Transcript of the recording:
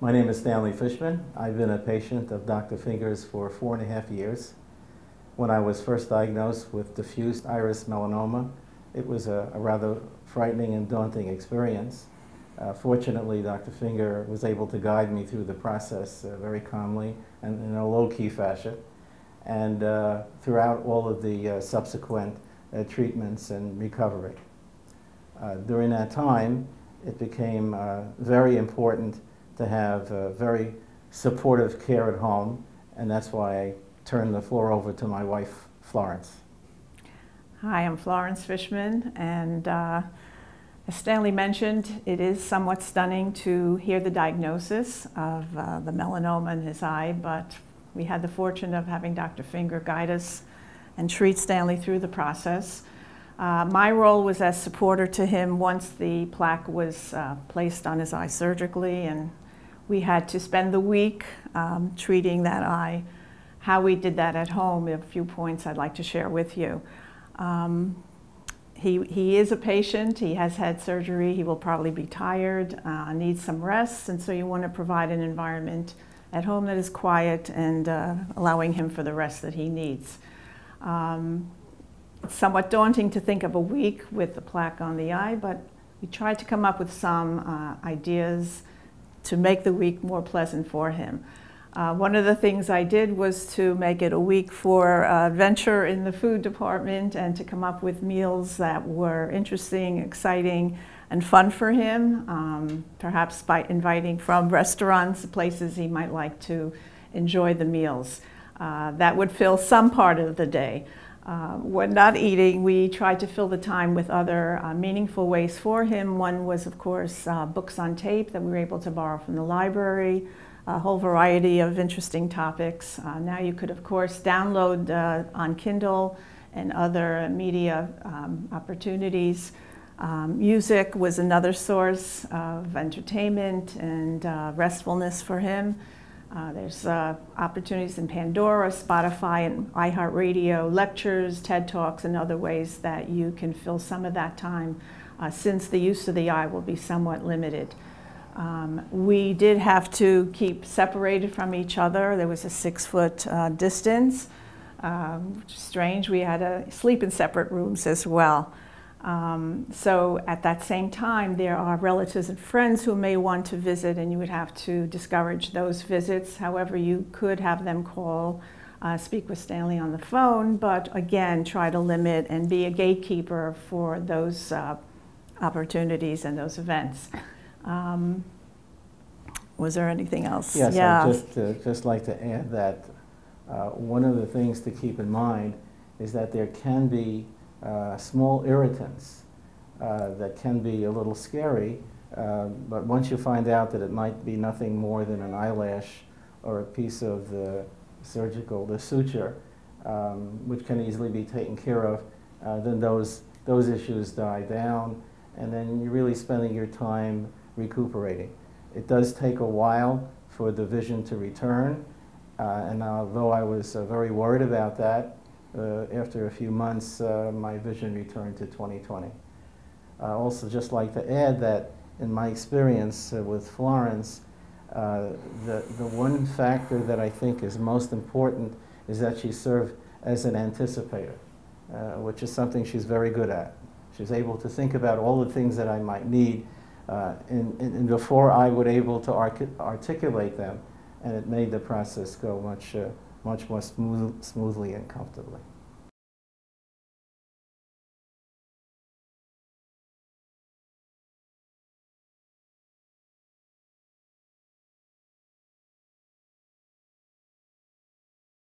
My name is Stanley Fishman. I've been a patient of Dr. Finger's for 4.5 years. When I was first diagnosed with diffuse iris melanoma, it was a rather frightening and daunting experience. Fortunately, Dr. Finger was able to guide me through the process very calmly and in a low-key fashion. And throughout all of the subsequent treatments and recovery. During that time, it became very important to have very supportive care at home, and that's why I turned the floor over to my wife, Florence. Hi, I'm Florence Fishman, and as Stanley mentioned, it is somewhat stunning to hear the diagnosis of the melanoma in his eye, but we had the fortune of having Dr. Finger guide us and treat Stanley through the process. My role was as supporter to him once the plaque was placed on his eye surgically, and we had to spend the week treating that eye. How we did that at home, a few points I'd like to share with you. He is a patient, he has had surgery, he will probably be tired, needs some rest, and so you want to provide an environment at home that is quiet and allowing him for the rest that he needs. It's somewhat daunting to think of a week with the plaque on the eye, but we tried to come up with some ideas to make the week more pleasant for him. One of the things I did was to make it a week for adventure in the food department and to come up with meals that were interesting, exciting, and fun for him, perhaps by inviting from restaurants, places he might like to enjoy the meals. That would fill some part of the day. When not eating, we tried to fill the time with other meaningful ways for him. One was, of course, books on tape that we were able to borrow from the library, a whole variety of interesting topics. Now you could, of course, download on Kindle and other media opportunities. Music was another source of entertainment and restfulness for him. There's opportunities in Pandora, Spotify, and iHeartRadio, lectures, TED Talks, and other ways that you can fill some of that time since the use of the eye will be somewhat limited. We did have to keep separated from each other. There was a 6-foot distance, which is strange. We had to sleep in separate rooms as well. So at that same time, there are relatives and friends who may want to visit, and you would have to discourage those visits. However, you could have them call, speak with Stanley on the phone, but again, try to limit and be a gatekeeper for those opportunities and those events. Was there anything else? Yes, yeah. I'd just like to add that one of the things to keep in mind is that there can be small irritants that can be a little scary, but once you find out that it might be nothing more than an eyelash or a piece of the suture, which can easily be taken care of, then those issues die down, and then you're really spending your time recuperating. It does take a while for the vision to return, and although I was very worried about that, after a few months, my vision returned to 20/20. I also just like to add that in my experience with Florence, the one factor that I think is most important is that she served as an anticipator, which is something she's very good at. She's able to think about all the things that I might need and before I would able to articulate them, and it made the process go much more smoothly and comfortably.